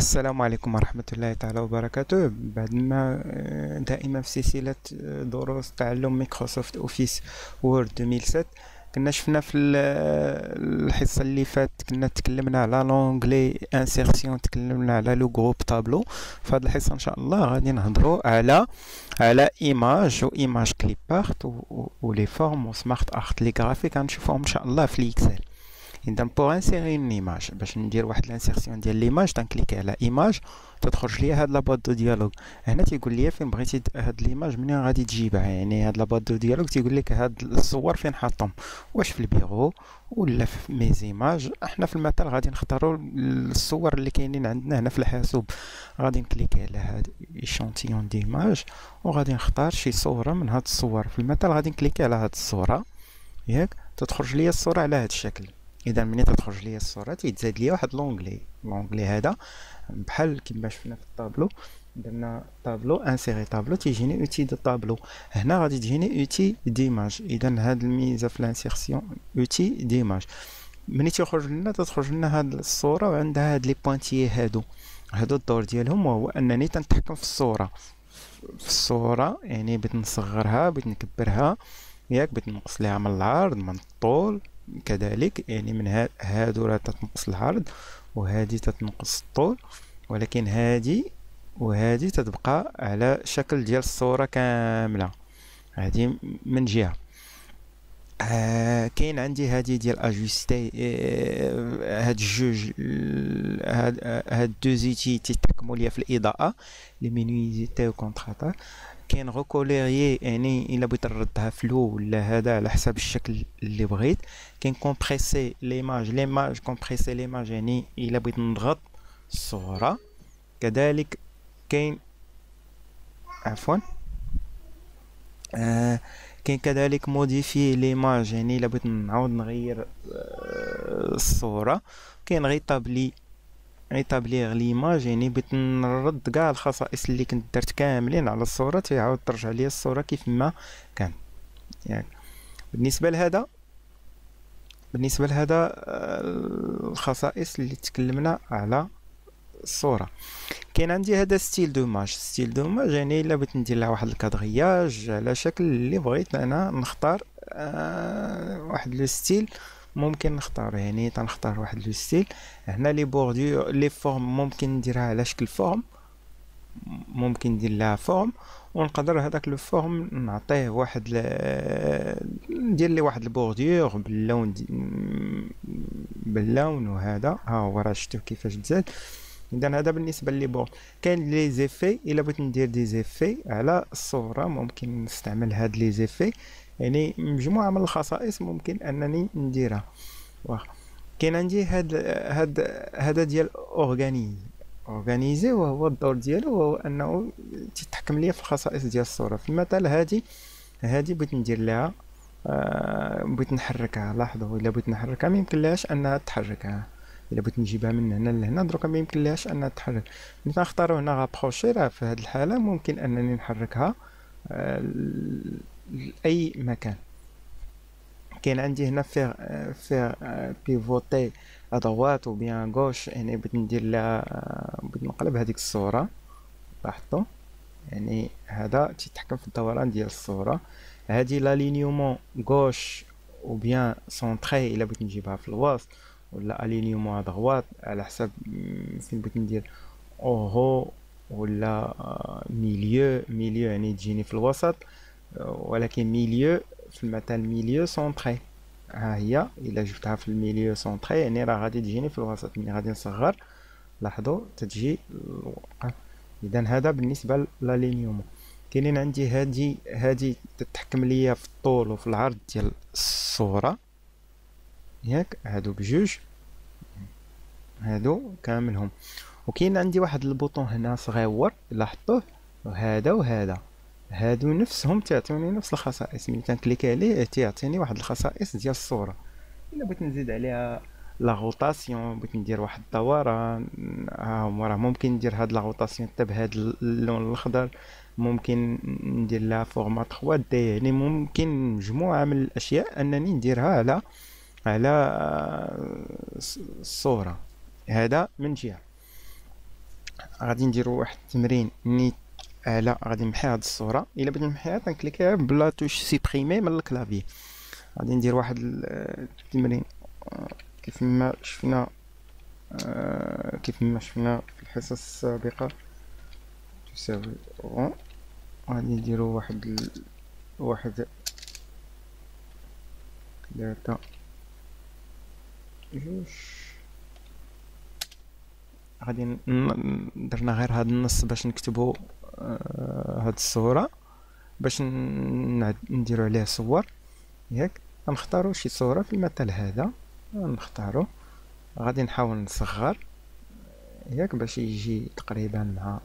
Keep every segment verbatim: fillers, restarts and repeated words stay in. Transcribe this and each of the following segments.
السلام عليكم ورحمة الله تعالى وبركاته. بعد ما دائما في سلسلة دروس تعلم مايكروسوفت أوفيس وورد ألفين وسبعة كنا شفنا في الحصة اللي فات كنا تكلمنا على لونغلي انسيرسيون، تكلمنا على لو جروب تابلو. في هذه الحصة ان شاء الله غادي نهضروا على على ايماج و ايماج كليبارت و لي فورم و سمارت ارت لي غرافيك غنشوفوهم ان شاء الله في الاكسل. إذا بوغ انسيغي اون ايماج، باش ندير واحد الانسيرسيون ديال ليماج تنكليكي على ايماج تتخرج ليا هاد لاباط دو ديالوغ. هنا تيقول ليا فين بغيتي هاد ليماج منين غادي تجيبها، يعني هاد لاباط دو ديالوغ تيقول لك هاد الصور فين حاطهم، واش في البيرو ولا في ميزيماج. احنا في المثال غادي نختاروا الصور اللي كاينين عندنا هنا في الحاسوب، غادي نكليكي على هاد ايشونتيون ديماج وغادي نختار شي صوره من هاد الصور. في المثال غادي نكليكي على هاد الصوره، ياك تتخرج ليا الصوره على هاد الشكل. اذا منين تخرج لي الصوره تيتزاد لي واحد لونغلي لونغلي هذا بحال كما شفنا في الطابلو، درنا طابلو انسيري طابلو تيجيني اوتي دو طابلو، هنا غادي تجيني اوتي ديماج. اذا هاد الميزه في الانسيرسيون اوتي ديماج منين تيخرج لنا تتخرج لنا هاد الصوره وعندها هاد لي بوانتيي هادو هادو الدور ديالهم وهو انني تنتحكم في الصوره في الصوره يعني بغيت نصغرها بغيت نكبرها، ياك بغيت نقص ليها من العرض من الطول كذلك، يعني من هاد هادو راه تتنقص العرض وهادي تتنقص الطول، ولكن هادي وهادي تتبقى على شكل ديال الصوره كامله. هادي من جهه آه كاين عندي هادي ديال اجوستي آه هاد الجوج هاد هاد دوزيتي تيتحكموا ليا في الاضاءه لي مينويزيتي و كونتراتار. كاين غوكوليري يعني الا بغيت نردها فلو ولا هذا على حسب الشكل اللي بغيت. كاين كومبريسي ليماج ليماج كومبريسي ليماج يعني الا بغيت نضغط الصوره كذلك. كاين عفوا آه كاين كذلك موديفي ليماج يعني الا بغيت نعاود نغير آه الصوره. كاين ريتابلي ريتابليغ ليماج يعني بغيت نرد كاع الخصائص اللي كنت درت كاملين على الصوره تيعاود ترجع ليا الصوره كيف ما كان. يعني بالنسبه لهذا بالنسبه لهذا الخصائص اللي تكلمنا على الصوره. كاين عندي هذا ستيل دوماج ستيل دوماج يعني الا بغيت ندير لها واحد الكادغياج على شكل اللي بغيت انا نختار آه واحد لو ستيل ممكن نختار، يعني تنختار واحد لو ستيل. هنا لي بوردو لي فورم ممكن نديرها على شكل فورم، ممكن ندير لها فورم ونقدر هذاك لو فورم نعطيه واحد ل... ندير لي واحد البوردور باللون دي... باللون وهذا ها هو راه شفتو كيفاش تزاد. اذا هذا بالنسبه لي بورد. كاين لي زيفي الا بغيت ندير دي زيفي على الصوره ممكن نستعمل هاد لي زيفي، يعني مجموعه من الخصائص ممكن انني نديرها. واخا كاين عندي هاد هاد هذا ديال اورغانيز اورغانيزي وهو الدور ديالو وهو انه تتحكم ليا في الخصائص ديال الصوره. في المثال هادي هادي بغيت ندير لها آه بغيت نحركها، لاحظوا الا بغيت نحركها ما يمكن لهاش انها تحركها، الا بغيت نجيبها من هنا لهنا دروك ما يمكن لهاش انها تحرك. ملي كنختاروا هنا غابروشي راه في هاد الحاله ممكن انني نحركها آه لأي مكان. كاين عندي هنا فيغ فيغ بيفوتي ادوات وبيان غوش يعني بغيت ندير لها بغيت نقلب هذيك الصوره، لاحظتوا يعني هذا تيتحكم في الدوران ديال الصوره. هذه لالينيومون غوش وبيان سونتري الا بغيت نجيبها في الوسط، ولا الينيومون ادوات على حسب فين بغيت ندير اوهو ولا ميليو ميليو يعني تجيني في الوسط، ولكن ميليو في المثال ميليو سونطري ها هي الا جبتها في الميليو سونطري يعني راه غادي تجيني في الوسط. ملي غادي نصغر لاحظوا تتجي. اذا هذا بالنسبه لالينيومون. كاينين عندي هادي هادي تتحكم ليا في الطول وفي العرض ديال الصوره، ياك هادو بجوج هادو كاملهم. وكاين عندي واحد البوطون هنا صغيور لاحظوه، وهذا وهذا هادو نفسهم تعطوني نفس الخصائص. ملي كنكليكي عليه تيعطيني واحد الخصائص ديال الصوره. الا بغيت نزيد عليها لا غوطاسيون بغيت ندير واحد الدوران ها هو راه ممكن ندير هاد لا غوطاسيون حتى بهاد اللون الاخضر، ممكن ندير لها فورما ثري دي يعني ممكن مجموعه من الاشياء انني نديرها على على الصوره. هذا من جهه. غادي نديرو واحد التمرين نيت على غادي نمحي هاد الصوره. الا بغيت نمحيها كنكليكيها بلا توش سيبريمي من الكلافي. غادي ندير واحد التمرين كيف ما شفنا كيف ما شفنا في الحصص السابقه تساوي رون. غادي نديرو واحد ال... واحد ثلاثة جوج. غادي درنا غير هاد النص باش نكتبو هاد الصورة باش نديرو عليه صور ياك. غنختارو شي صورة في المثال هذا، نختارو غادي نحاول نصغر ياك باش يجي تقريبا مع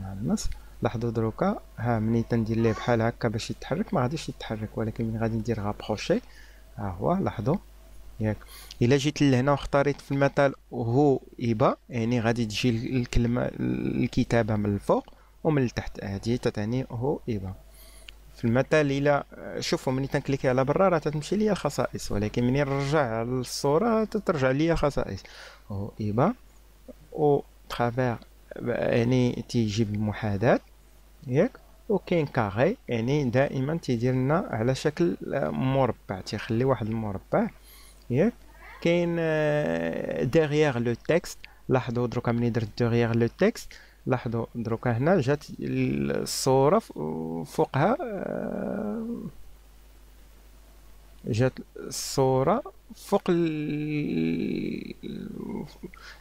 مع النص. لاحظوا دروكا ها ملي تندير ليه بحال هكا باش يتحرك ما غاديش يتحرك، ولكن ملي غادي ندير غابروشي ها هو لاحظوا ياك. الا جيت لهنا واختاريت في المثال هو إبا يعني غادي تجي الكلمه الكتابه من الفوق ومن التحت، هذه تتعني هو إبا في المثال. الا شوفوا ملي تنكليكي على برا راه تتمشي ليا الخصائص، ولكن ملي نرجع للصوره تترجع ليا خصائص هو إبا او ترافير يعني تيجيب المحاذاة ياك. وكاين كاري يعني دائما تيدير لنا على شكل مربع، تيخلي واحد المربع ياك. كاين ديغيغ لو تيكست، لاحظوا دروكا ملي درت ديغيغ لو تيكست لاحظوا دروكا هنا جات الصوره فوقها، جات الصوره فوق ال...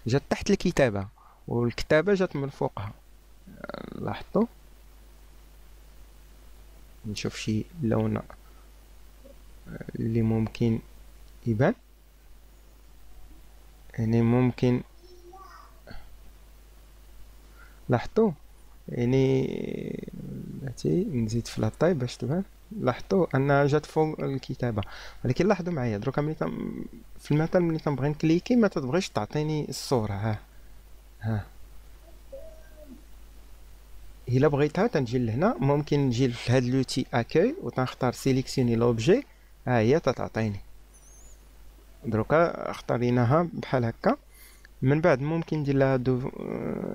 جات تحت الكتابه والكتابه جات من فوقها. لاحظوا نشوف شي لون اللي ممكن يبان يعني ممكن لاحظوا يعني نزيد في لاطاي باش تبان. لاحظوا انها جات فوق الكتابه، ولكن لاحظوا معايا دروكا ملي في المثال ملي كنبغي نكليكي ما تتبغيش تعطيني الصوره ها ها. الا بغيتها تنجي لهنا ممكن نجي لهاد لوتي اكاي وتنختار سيليكسيوني لوبجي ها هي تتعطيني. دروكا اختاريناها بحال هكا، من بعد ممكن ندير لها دو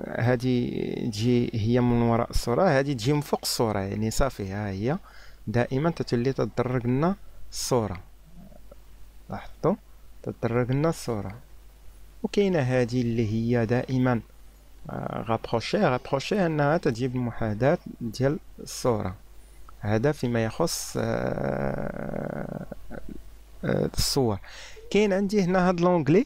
هادي تجي هي من وراء الصوره، هادي تجي من فوق الصوره يعني صافي ها هي دائما تتولي تدرج لنا الصوره. لاحظتوا تدرج لنا الصوره. وكاينه هذه اللي هي دائما غابروشي غابروشي انها تجيب المحاذاه ديال الصوره، هذا فيما يخص الصور. كاين عندي هنا هاد لونغلي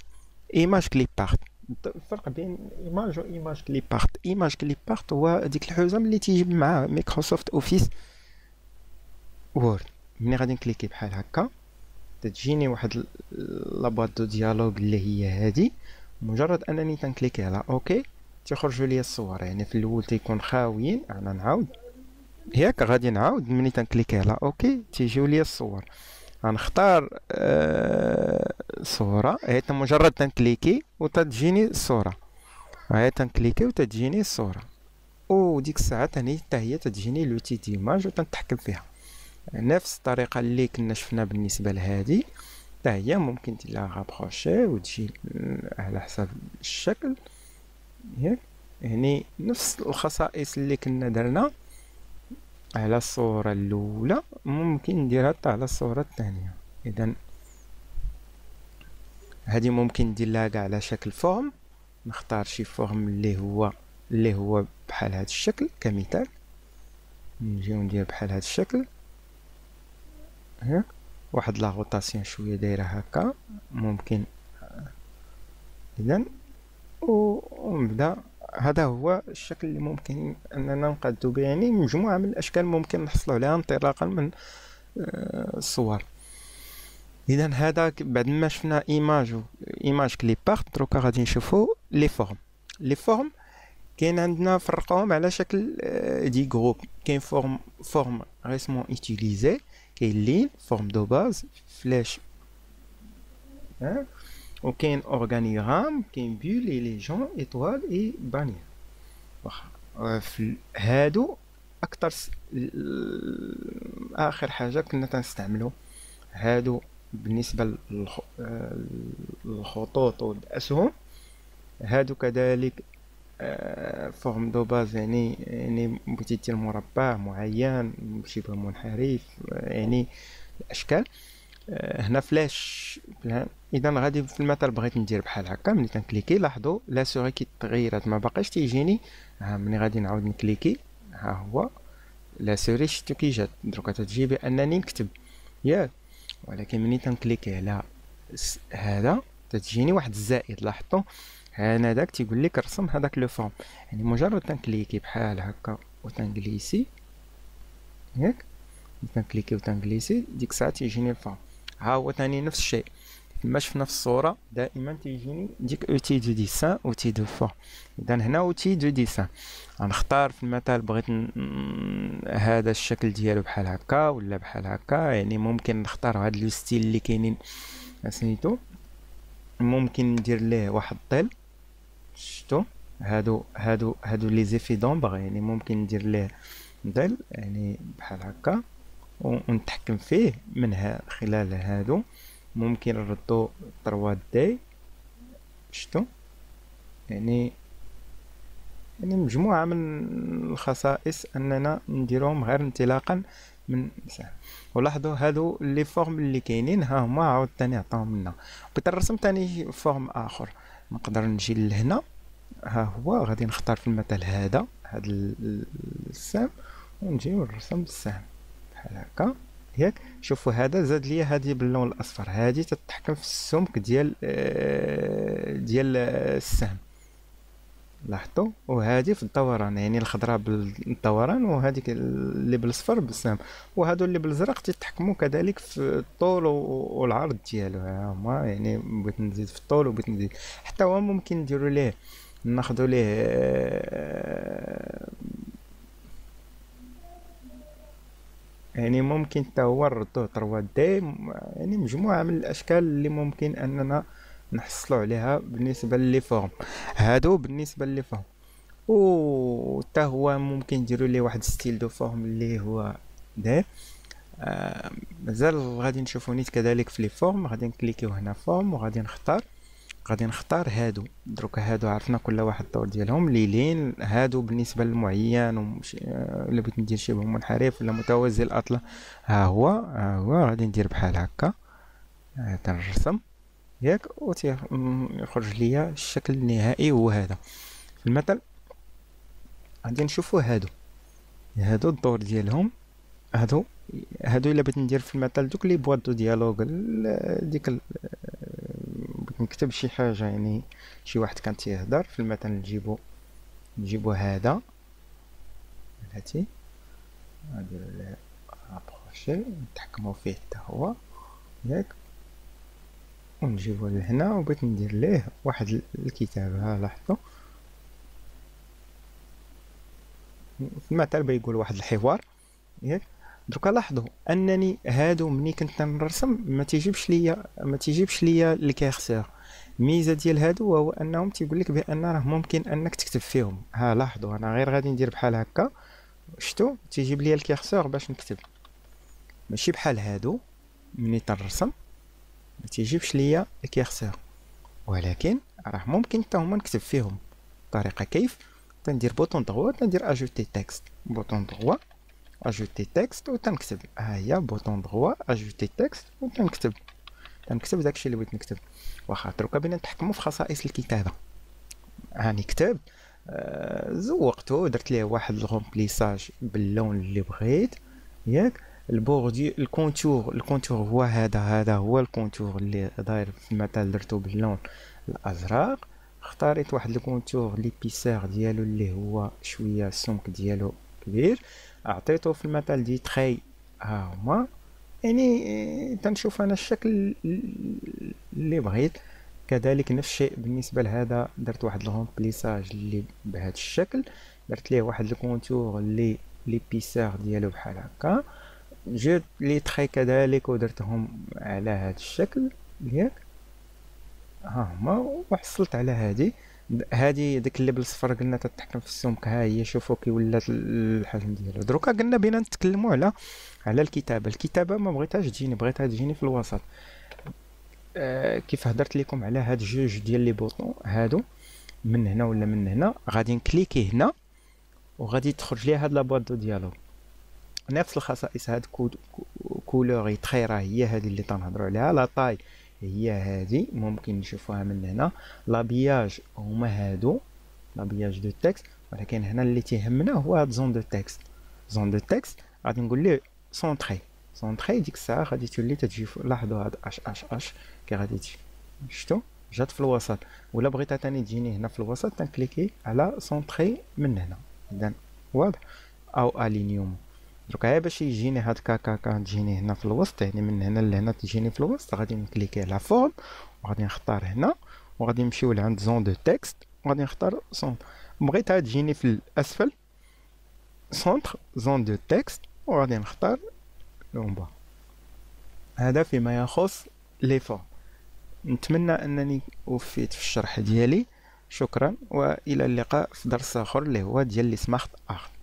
ايماج كليبارت. الفرق بين ايماج و ايماج كليبارت، ايماج كليبارت هو ديك الحزم اللي تيجيب مع مايكروسوفت اوفيس وورد. ملي غادي نكليكي بحال هكا تجيني واحد لاباط دو ديالوغ اللي هي هادي، مجرد انني تنكليكي على اوكي تيخرجوا لي الصور يعني في الاول تيكون خاويين. انا نعاود ياك غادي نعاود ملي تنكليكي على اوكي تيجيو لي الصور. غنختار أه صوره هي مجرد تنكليكي وتتجيني الصوره، هي تنكليكي وتتجيني الصوره. وديك الساعه ثاني حتى هي تتجيني لوتي ديماج وتنتحكم فيها نفس الطريقه اللي كنا شفنا بالنسبه لهادي. حتى هي ممكن تلا غابروشي وتجي على حسب الشكل ياك، يعني نفس الخصائص اللي كنا درنا على الصوره الاولى ممكن نديرها حتى على الصوره الثانيه. اذا هذه ممكن ندير لها كاع على شكل فورم، نختار شي فورم اللي هو اللي هو بحال هذا الشكل كمثال، نجيو ندير بحال هذا الشكل ها واحد لا روتاسيون شويه دايره هكا ممكن. اذا ونبدا هذا هو الشكل اللي ممكن اننا نقادو به، يعني مجموعه من الاشكال ممكن نحصلوا عليها انطلاقا من الصور. اذا هذا بعد ما شفنا ايماج ايماج كليبارت دروكا غادي نشوفوا لي فورم. لي فورم كاين عندنا فرقوهم على شكل دي جروب، كاين فورم فورم ريسمون اوتيليزي، كاين لين فورم دو باز فلاش ها، وكاين اورغانيغرام، كاين بول اي لي جون ايطوال اي بانير. واخا هادو اكثر س... اخر حاجه كنا تنستعملو هادو بالنسبه للخطوط والاسهم، هادو كذلك فورم دو باز يعني يعني بغيتي دير مربع معين شبه منحرف يعني الاشكال هنا فلاش. اذا غادي في المثال بغيت ندير بحال هكا، ملي كنكليكي لاحظوا لا سوري كيتغيرات ما باقاش تيجيني. ها ملي غادي نعاود نكليكي ها هو لا سوري شتو كي جات دروك تجي بانني نكتب ياك، ولكن ملي تنكليكي على هذا تجيني واحد الزائد. لاحظوا هنا داك تيقول لك رسم هذاك لو فورم، يعني مجرد تنكليكي بحال هكا وتنجليسي ياك، تنكليكي وتنجليسي ديك الساعه تيجيني الفورم. ها هو ثاني نفس الشيء، ماشي في نفس الصوره دائما تيجيني ديك اوتي دو ديسان اوتي دو فورم. اذا هنا اوتي دو ديسان غنختار في المثال بغيت ن... هذا الشكل ديالو بحال هكا ولا بحال هكا، يعني ممكن نختار هذا لو ستيل اللي كاينين سميتو، ممكن ندير ليه واحد الظل. شفتوا هادو هادو هادو لي زيفي دومبر، يعني ممكن ندير ليه ظل يعني بحال هكا ونتحكم فيه من خلال هادو. ممكن نردو ثري دي شفتوا، يعني يعني مجموعه من الخصائص اننا نديرهم غير انطلاقا من مثلا. ولاحظوا هادو لي فورم اللي كاينين ها هما عاود ثاني عطاهم لنا. بغيت نرسم ثاني فورم اخر، نقدر نجي لهنا ها هو غادي نختار في المثال هذا هاد السهم ونجي ونرسم السهم بحال هكا ياك. شوفوا هذا زاد ليا هادي باللون الاصفر، هادي تتحكم في السمك ديال ديال السهم لاحظتوا، وهادي في الدوران يعني الخضراء بالدوران، وهذيك اللي بالاصفر بالسهم، وهادو اللي بالازرق تتحكموا كذلك في الطول والعرض ديالو. هما يعني بغيت نزيد في الطول وبغيت نزيد حتى هو ممكن نديروا ليه ناخذوا ليه يعني ممكن حتى هو نردوه ثري دي، يعني مجموعه من الاشكال اللي ممكن اننا نحصلوا عليها بالنسبه لي فورم هادو. بالنسبه لي فورم او حتى هو ممكن نديروا ليه واحد ستيل دو فورم اللي هو داير آه مازال غادي نشوفوا نيت كذلك في لي فورم. غادي نكليكيو هنا فورم وغادي نختار غادي نختار هادو. دروك هادو عرفنا كل واحد الدور ديالهم ليلين. هادو بالنسبه للمعين ومش... ولا بغيت ندير شبه منحرف ولا متوازي الاطلال ها هو ها هو غادي ندير بحال هكا تنرسم ياك، وتخرج ليا الشكل النهائي هو هذا. في المثل غادي نشوفوا هادو هادو الدور ديالهم هادو هادو الا بغيت ندير في المثل دوك لي بواط دو ديالوغ ديك ال... نكتب شي حاجه يعني شي واحد كان تيهضر في المثل نجيبو نجيبو هذا هاتي غادي ابروشي نتحكموا فيه حتى هو ياك، ونجيبو لهنا وبغيت ندير ليه واحد الكتابه. ها لاحظتوا في المثل بيقول واحد الحوار ياك. دروك لاحظوا انني هادو ملي كنت نرسم ما تيجيبش ليا ما تيجيبش ليا الكارسور. الميزه ديال هادو هو انهم تيقول لك بان راه ممكن انك تكتب فيهم. ها لاحظوا انا غير غادي ندير بحال هكا شفتوا تيجيب ليا الكارسور باش نكتب، ماشي بحال هادو ملي تنرسم ما تيجيبش ليا الكارسور، ولكن راه ممكن حتى هما نكتب فيهم. الطريقه كيف تندير بوطون دغوا تندير اجوتي تكست بوطون دغوا اجوتي تكست وتنكتب. ها هي بوطون دغوا اجوتي تكست وتنكتب تنكتب داكشي اللي بغيت نكتب. واخا دروكا بينا نتحكموا في خصائص الكتابه. هاني كتاب آه زوقته درت ليه واحد الغومبليساج باللون اللي بغيت ياك. البوردي الكونتور الكونتور هو هذا هذا هو الكونتور اللي داير في المثال درتو باللون الازرق. اختاريت واحد الكونتور لي بيسار ديالو اللي هو شويه السمك ديالو كبير، اعطيته في المثال دي تخي. ها هما يعني تنشوف انا الشكل اللي بغيت. كذلك نفس الشيء بالنسبه لهذا درت واحد الغومبليساج اللي بهذا الشكل، درت ليه واحد الكونتور اللي لي بيسار ديالو بحال هكا، جبت لي تخي كذلك ودرتهم على هذا الشكل ياك. ها هما وحصلت على هذه هادي داك اللي بالاصفر قلنا تتحكم في السمك. ها هي شوفوا كي ولات الحجم ديالو. دروكا قلنا بينا نتكلموا على على الكتابه. الكتابه ما بغيتهاش تجيني بغيتها تجيني في الوسط. آه كيف هضرت لكم على هاد جوج ديال لي بوطون هادو من هنا ولا من هنا، غادي نكليكي هنا وغادي تخرج لي هاد لابواط دو ديالوغ. نفس الخصائص، هاد كولوري تخيره هي هذه اللي تنهضروا عليها، لا طاي هي هذه ممكن نشوفوها من هنا، لابياج هما هادو لابياج دو تكست. ولكن هنا اللي تيهمنا هو هاد زون دو تكست. زون دو تكست غادي نقول ليه سونطري. سونطري ديك الساعه غادي تولي تجي، لاحظوا هاد اش اش اش كي غادي تجي، شفتوا جات في الوسط. ولا بغيتها ثاني تجيني هنا في الوسط تنكليكي على سونطري من هنا. اذا واضح او الينيوم. دروكا باش يجيني هاد كاكا كتجيني هنا في الوسط، يعني من هنا لهنا تجيني في الوسط، غادي نكليكي على فورم وغادي نختار هنا وغادي نمشيو لعند زون دو تكست وغادي نختار سون. بغيتها تجيني في الاسفل سونتر زون دو تكست وغادي نختار لونبا. هذا فيما يخص لي فورم. نتمنى انني وفيت في الشرح ديالي. شكرا والى اللقاء في درس اخر اللي هو ديال سمارت آرت.